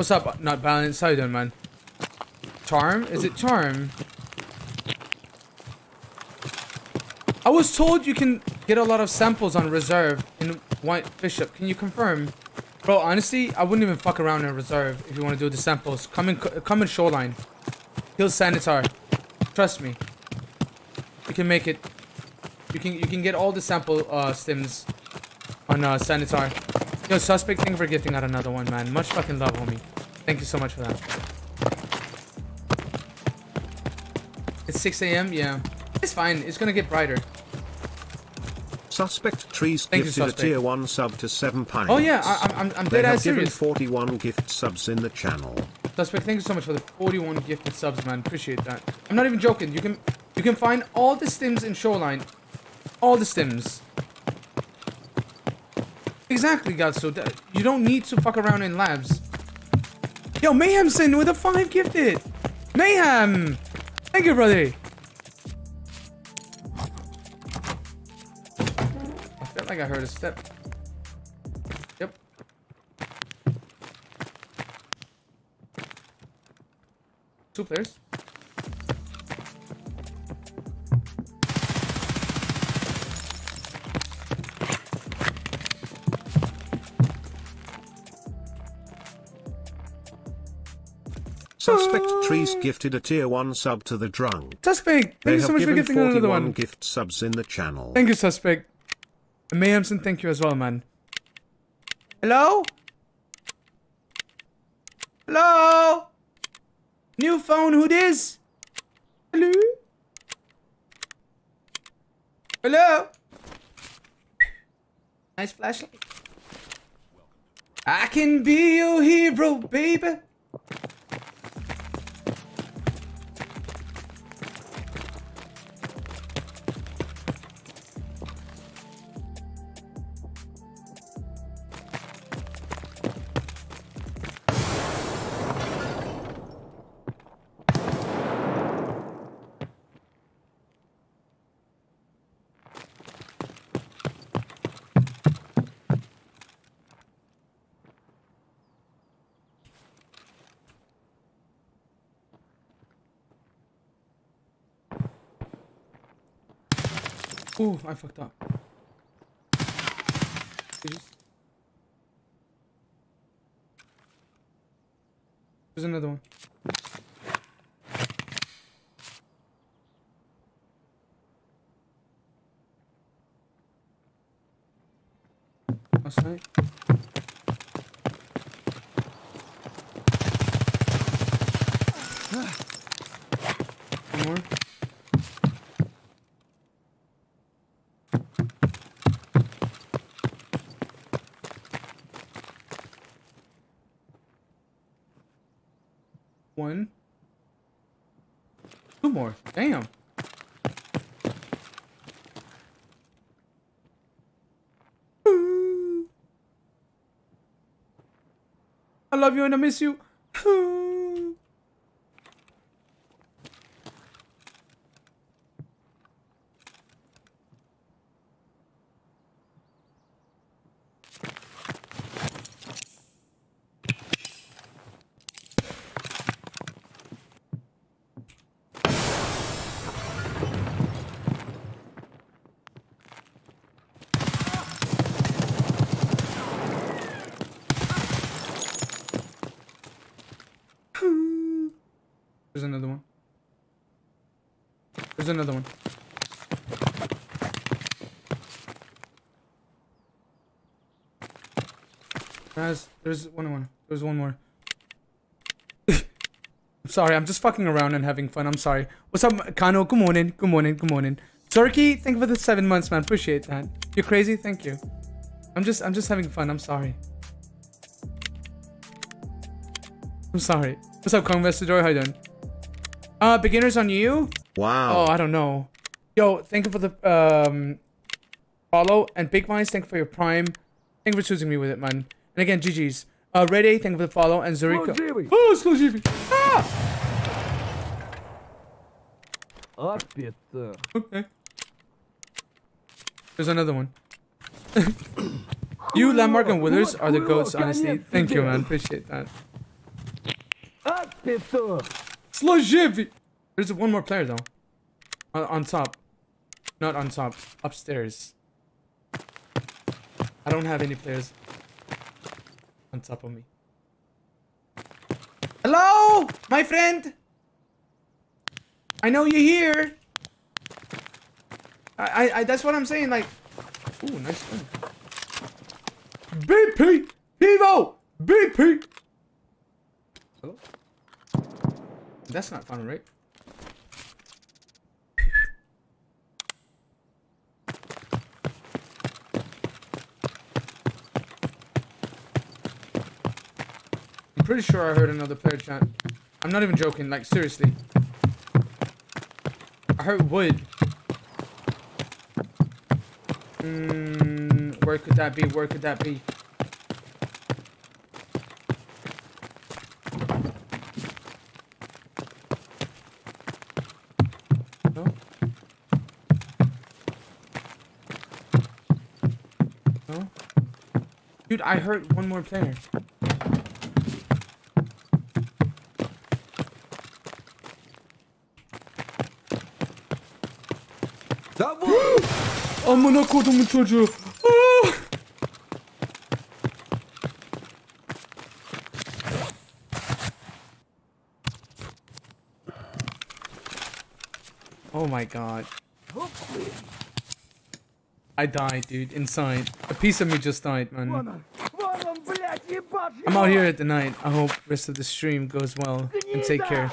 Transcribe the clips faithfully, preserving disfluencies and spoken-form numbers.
What's up, Not Balance? How you doing, man? Charm? Is it charm? I was told you can get a lot of samples on reserve in White Bishop. Can you confirm? Bro, honestly, I wouldn't even fuck around in reserve if you want to do the samples. Come in, come in Shoreline. Kill Sanitar. Trust me. You can make it. You can you can get all the sample uh, stims on uh, Sanitar. Yo, Suspect, thank you for gifting out another one, man. Much fucking love, homie. Thank you so much for that. It's six A M? Yeah. It's fine. It's gonna get brighter. Suspect Trees thank gifted you, Suspect. A tier one sub to seven pines. Oh yeah, I, I'm I'm dead ass serious. forty-one gift subs in the channel. Suspect, thank you so much for the forty-one gifted subs, man. Appreciate that. I'm not even joking. You can you can find all the stims in Shoreline, all the stims. Exactly, Gatsu. You don't need to fuck around in labs. Yo, Mayhemson with a five gifted. Mayhem, thank you, brother. I think I heard a step. Yep. Two players. Suspect Trees gifted a tier one sub to the drunk. Suspect, thank you so much for gifting another one. Gift subs in the channel. Thank you, Suspect. Mayhemson, thank you as well, man. Hello? Hello? New phone, who this? Hello? Hello? Nice flashlight. I can be your hero, baby. Ooh, I fucked up. There's another one. Last night. One more. One. Two more. Damn. Ooh. I love you and I miss you. Ooh. There's another one. There's another one. Guys, there's one more. There's one more. I'm sorry, I'm just fucking around and having fun. I'm sorry. What's up, Kano? Good morning. Good morning. Good morning. Turkey, thank you for the seven months, man. Appreciate that. You're crazy. Thank you. I'm just, I'm just having fun. I'm sorry. I'm sorry. What's up, Convestador? How you doing? Uh, beginners on you? Wow. Oh, I don't know. Yo, thank you for the um follow. And Big Minds, thank you for your prime. Thank you for choosing me with it, man. And again, G G's. Uh, Red A, thank you for the follow. And Zuriko. Slojivi. Oh, Slojivi. Ah! Up it. Okay. There's another one. You, Landmark, and Withers are the goats, honestly. Thank you, man. Appreciate that. Slojivi! There's one more player though. On, on top. Not on top. Upstairs. I don't have any players on top of me. Hello, my friend. I know you're here. I, I, I that's what I'm saying. Like, ooh, nice one. B P, Evo, B P. Hello. That's not fun, right? I'm pretty sure I heard another player chant. I'm not even joking, like seriously. I heard wood. Mm, where could that be? Where could that be? Dude, I heard one more player. Double! Amına kodumun çocuğu. Oh my god. I died, dude, inside. A piece of me just died, man. I'm out here at the night. I hope the rest of the stream goes well and take care.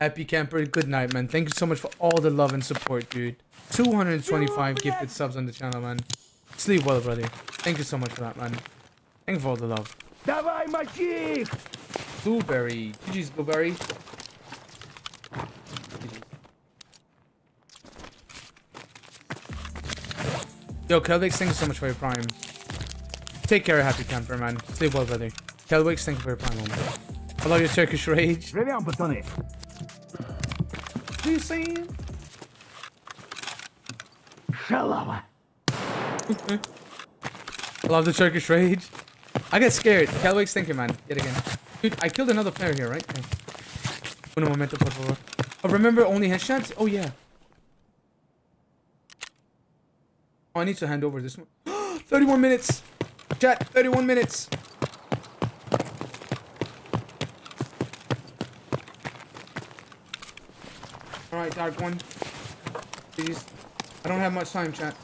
Happy camper, good night, man. Thank you so much for all the love and support, dude. two hundred twenty-five gifted subs on the channel, man. Sleep well, brother. Thank you so much for that, man. Thank you for all the love. Blueberry. G G's Blueberry. Yo, Kelvix, thank you so much for your prime. Take care, happy camper, man. Sleep well, brother. Calwix, thank you for your prime, man. I love your Turkish rage. What are you saying? I love the Turkish rage. I get scared. Calwix, thank you, man. Yet again. Dude, I killed another player here, right? Uno momento, por favor. Oh, remember only headshots? Oh, yeah. Oh, I need to hand over this one. thirty-one minutes! Chat, thirty-one minutes! Alright, dark one. Please. I don't have much time, chat.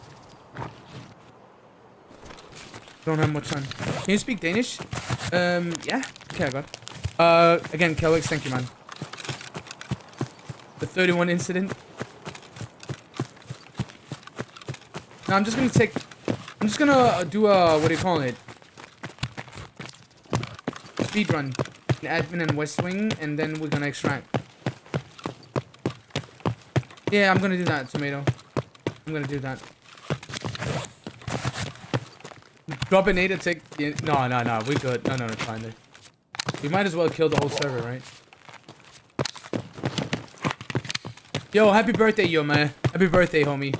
Don't have much time. Can you speak Danish? Um, yeah? Okay, I got it. Uh, again, Kellex, thank you, man. The thirty-one incident. No, I'm just gonna take. I'm just gonna do a what do you call it? Speed run, admin and West Wing, and then we're gonna extract. Yeah, I'm gonna do that, tomato. I'm gonna do that. Drop a nade, take. Yeah, no, no, no, we're good. No, no, no, fine. Dude. We might as well kill the whole server, right? Yo, happy birthday, yo man. Happy birthday, homie.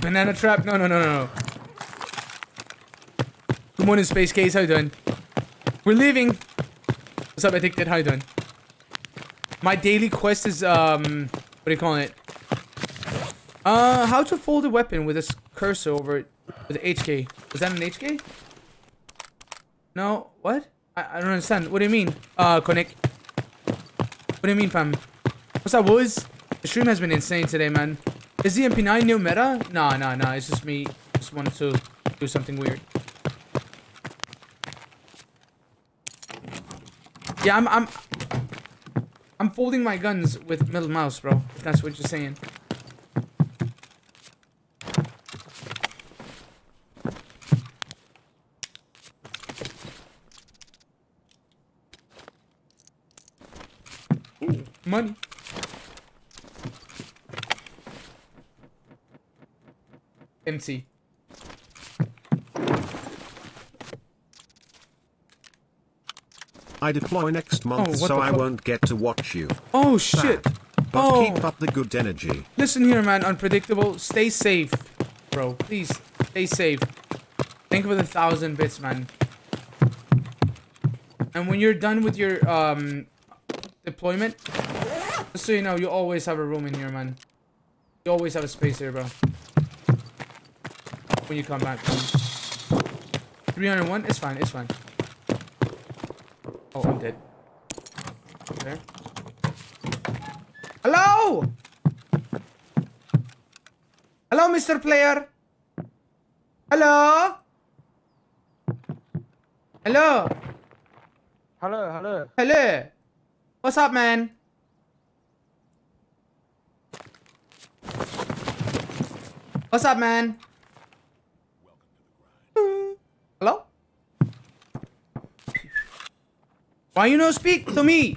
Banana trap? No, no, no, no. Good morning, Space Case. How you doing? We're leaving. What's up, Addicted? How you doing? My daily quest is, um... what do you call it? Uh, how to fold a weapon with a cursor over it. With the H K. Was that an H K? No? What? I, I don't understand. What do you mean? Uh, Connect. What do you mean, fam? What's up, Wooz? The stream has been insane today, man. Is the M P nine new meta? Nah, nah, nah. It's just me. Just wanted to do something weird. Yeah, I'm, I'm, I'm folding my guns with middle mouse, bro. If that's what you're saying. Ooh, money. Empty. I deploy next month, oh, so I won't get to watch you. Oh shit! Bad. But oh. keep up the good energy. Listen here, man. Unpredictable. Stay safe, bro. Please, stay safe. Think with a thousand bits, man. And when you're done with your um deployment, just so you know, you always have a room in here, man. You always have a space here, bro. When you come back, man. three hundred one? It's fine. It's fine. Oh, I'm dead. Okay. Hello? Hello, Mister Player? Hello? Hello? Hello, hello. Hello. What's up, man? What's up, man? Hello? Why you no speak to me?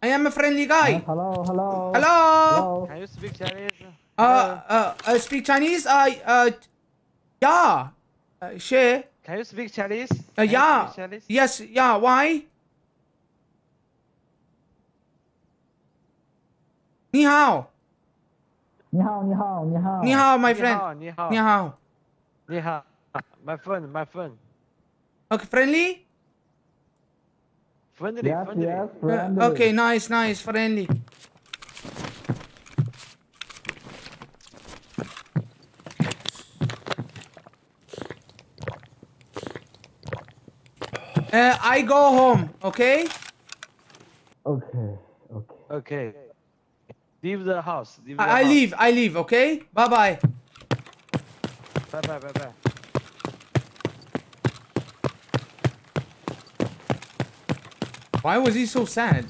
I am a friendly guy. Hello, hello. Hello. Can you speak Chinese? Uh, uh, I speak Chinese. I, uh, yeah. Uh, she. Can you speak Chinese? Uh, yeah. Speak Chinese? Yes. Yeah. Why? Ni hao. Ni hao. Ni hao. Ni hao. Ni hao, my friend. Ni hao. Ni hao. Ni hao. My friend. My friend. Okay. Friendly. Friendly, yes, friendly. Yes, friendly. Uh, okay, nice, nice, friendly. Uh, I go home, okay? Okay, okay. Okay. Leave the house. Leave the I, house. I leave, I leave, okay? Bye-bye. Bye-bye, bye-bye. Why was he so sad?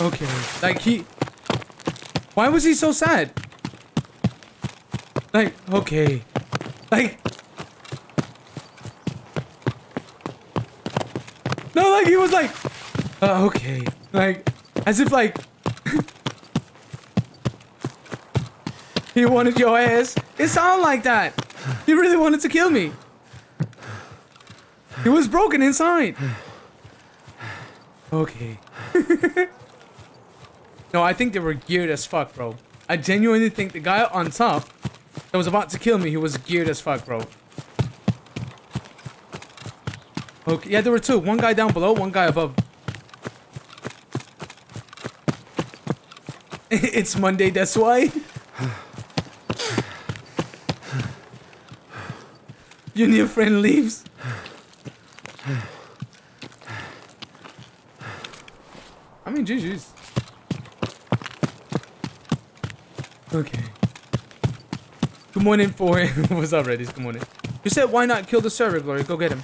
Okay, like he... Why was he so sad? Like, okay. Like... No, like he was like... Uh, okay. Like, as if like... He wanted your ass. It sounded like that. He really wanted to kill me. He was broken inside. Okay. No, I think they were geared as fuck, bro. I genuinely think the guy on top that was about to kill me, he was geared as fuck, bro. Okay, yeah, there were two. One guy down below, one guy above. It's Monday, that's why. Your new friend leaves. I mean, G G's. Okay. Good morning, for what's up, Reddies? Good morning. You said, why not kill the server, Glory? Go get him.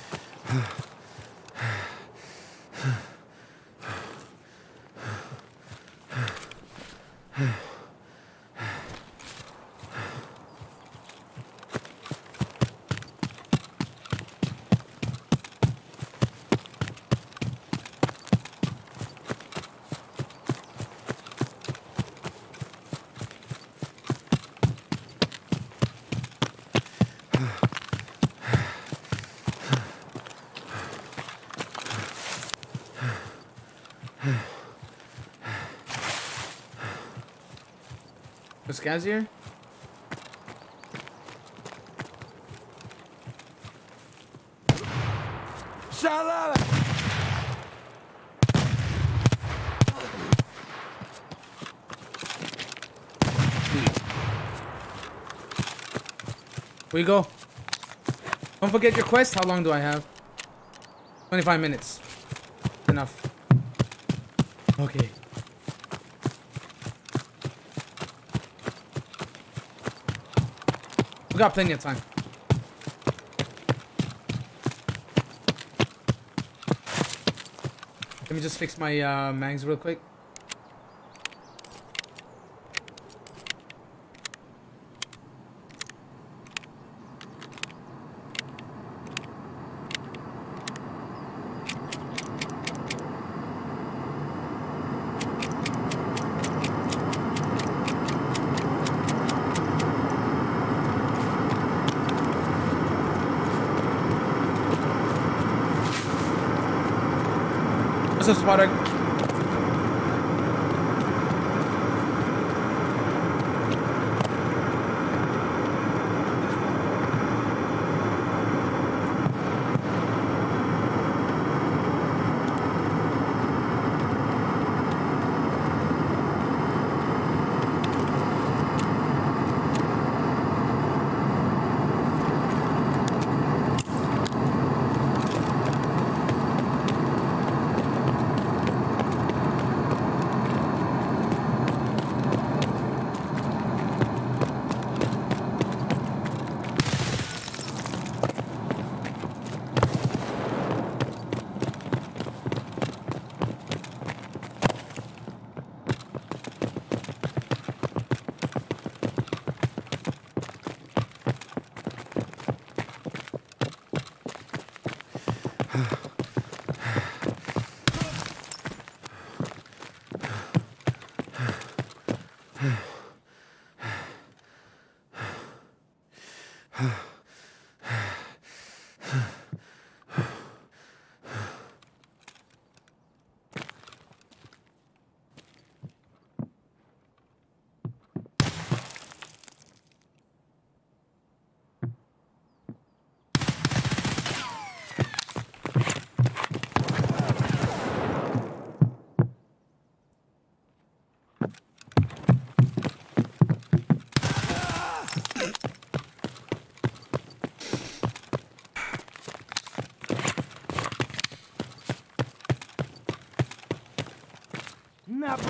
Gazier? Shut up! We go. Don't forget your quest. How long do I have? twenty-five minutes. Enough. Okay. We got plenty of time. Let me just fix my uh, mags real quick. What's up, Spartak?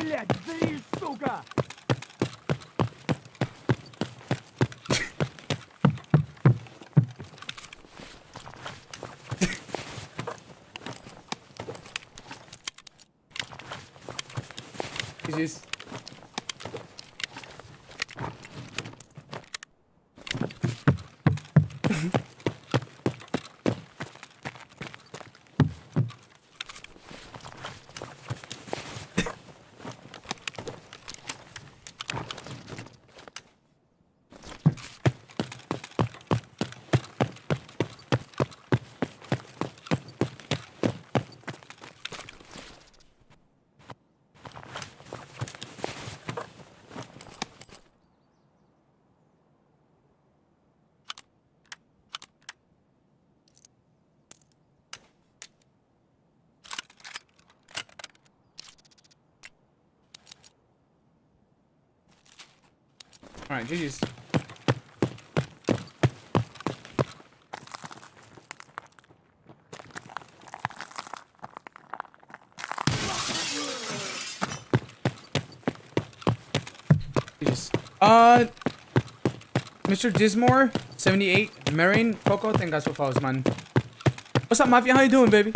Блядь, зли, сука! Здесь... Alright, G G's. G G's. Uh, Mister Dismore, seventy-eight, Marine, Coco, thank you guys for follows, man. What's up, Mafia? How you doing, baby?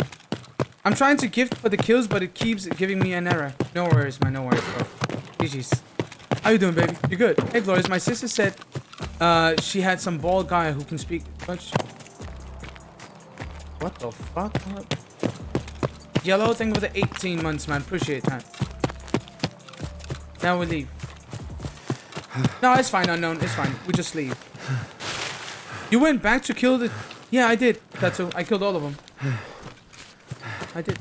I'm trying to gift for the kills, but it keeps giving me an error. No worries, man, no worries, bro. G G's. How you doing, baby? You good? Hey, Glorious. My sister said uh, she had some bald guy who can speak Dutch. What the fuck? Yellow thing with the eighteen months, man. Appreciate that. Now we leave. No, it's fine, unknown. It's fine. We just leave. You went back to kill the... Yeah, I did. That's all. I killed all of them. I did.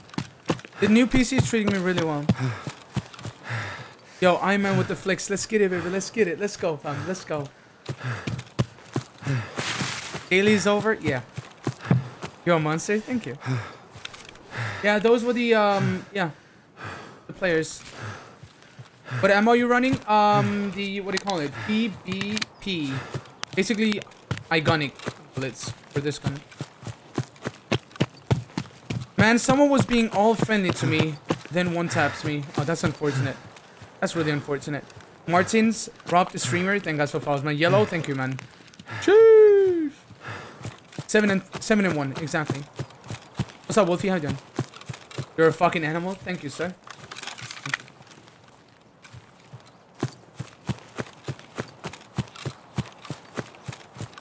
The new P C is treating me really well. Yo, Iron Man with the flicks. Let's get it, baby. Let's get it. Let's go, fam. Let's go. Daily's over? Yeah. Yo, Monster. Thank you. Yeah, those were the, um, yeah. The players. What ammo are you running? Um, the, what do you call it? B B P. Basically, iconic bullets for this gun. Man, someone was being all friendly to me, then one taps me. Oh, that's unfortunate. That's really unfortunate. Martins, Rob the streamer, thank guys for follows, man. Yellow, thank you, man. Cheers! Seven and seven and one, exactly. What's up, Wolfie? How you doing? You're a fucking animal. Thank you, sir.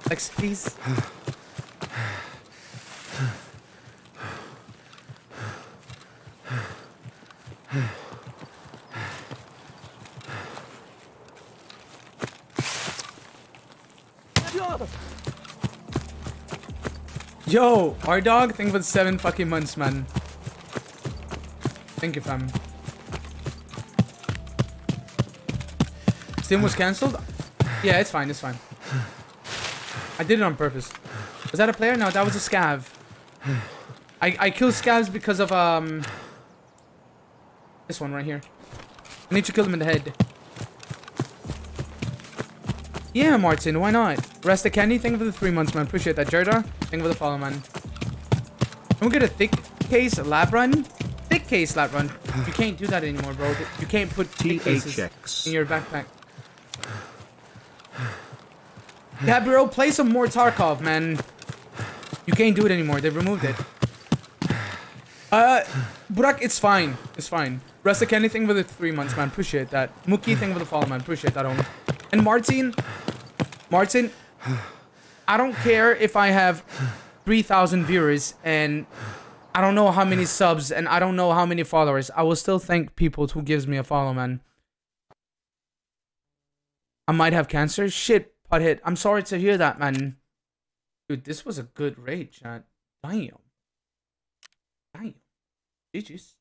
Lex, please. Yo, our dog, think about seven fucking months, man. Thank you, fam. Steam was cancelled? Yeah, it's fine, it's fine. I did it on purpose. Was that a player? No, that was a scav. I, I killed scavs because of, um... this one right here. I need to kill him in the head. Yeah, Martin, why not? Rest of Candy, thank you for the three months, man. Appreciate that. Jerdar, thank you for the follow, man. Can we get a thick case lab run? Thick case lab run. You can't do that anymore, bro. You can't put thick cases in your backpack. Gabriel, play some more Tarkov, man. You can't do it anymore. They've removed it. Uh, Burak, it's fine. It's fine. Rest of Candy, thank you for the three months, man. Appreciate that. Mookie, thank you for the follow, man. Appreciate that, homie. And Martin, Martin, I don't care if I have three thousand viewers and I don't know how many subs and I don't know how many followers. I will still thank people who gives me a follow, man. I might have cancer. Shit, pothead. I'm sorry to hear that, man. Dude, this was a good raid, chat. Damn. Damn. G G's.